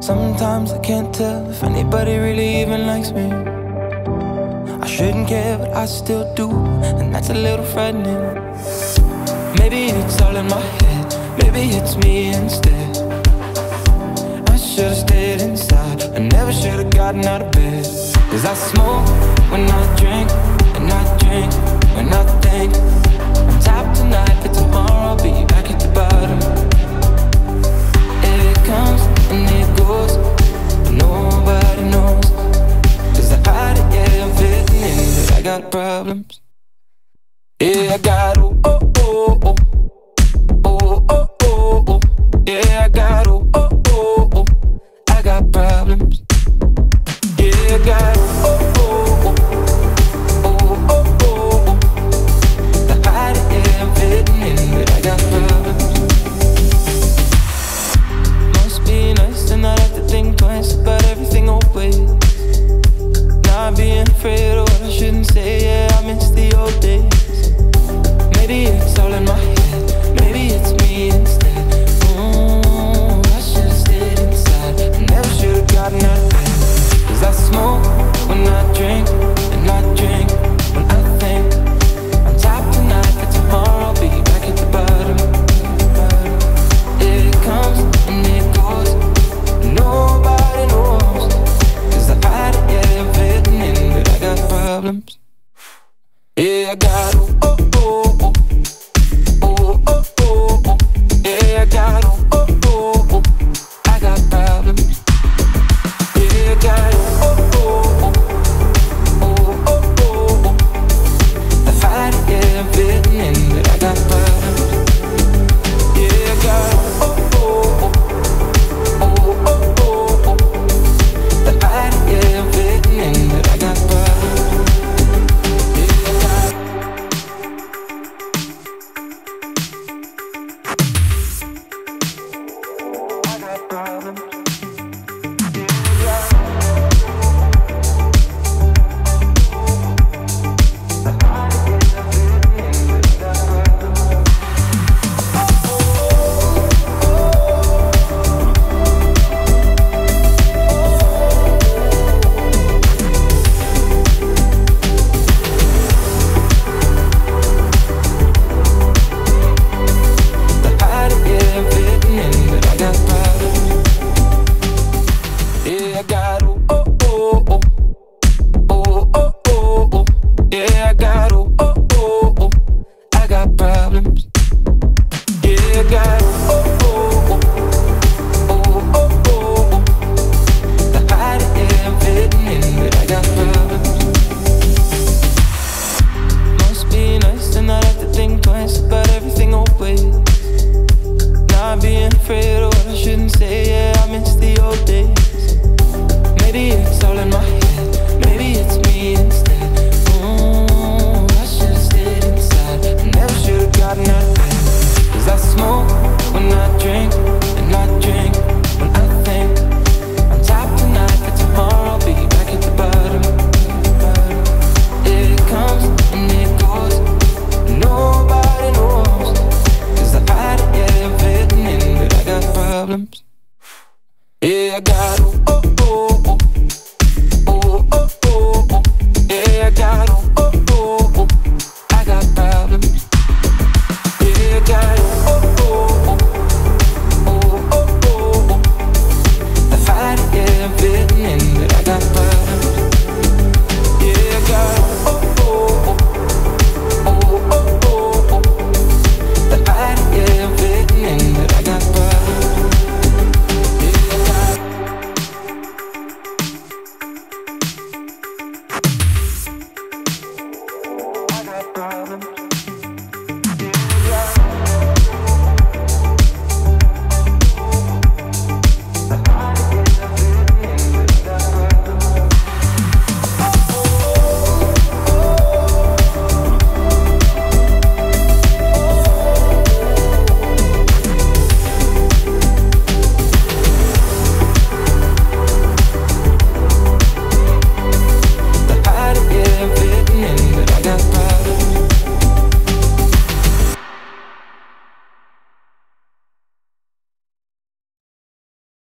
Sometimes I can't tell if anybody really even likes me. I shouldn't care, but I still do, and that's a little frightening. Maybe it's all in my head, maybe it's me instead. I should've stayed inside, I never should've gotten out of bed. Cause I smoke when I drink, and I drink when I think. I'm tapped tonight, but tomorrow I'll be back at the bottom. It comes and it goes, but nobody knows. Cause I hide it, yeah, I'm fitting in, but I got problems. Yeah, I got oh, oh, oh, oh, oh, oh, oh, oh. Yeah, I got oh, oh, oh, oh, I got problems. Yeah, I got oh, oh, oh, oh, oh, oh, oh. The hide it, yeah, I'm fitting in, but I got problems. Must be nice to not have to think twice about everything always. Not being afraid of what I shouldn't say, yeah, I miss the old days. Maybe it's all in my head, maybe it's me instead. Ooh, I should've stayed inside, I never should've gotten out of bed. Cause I smoke when I drink, and I drink when I think. I'm tired tonight, but tomorrow I'll be back at the bottom. It comes and it goes, and nobody knows. Cause I hide it, yeah, I'm fitting in, but I got problems. Yeah, I got oh, oh, oh, oh, oh, oh, oh, oh. Yeah, I got oh, oh, oh, oh, I got problems. Yeah, I got oh, oh, oh, oh, oh, oh, oh. I fight it, yeah, I'm fitting in, but I got problems. Yeah, I got oh, oh, oh, oh, oh, oh, oh. I fight it, yeah, I'm fitting in, but I got problems. Yeah, I got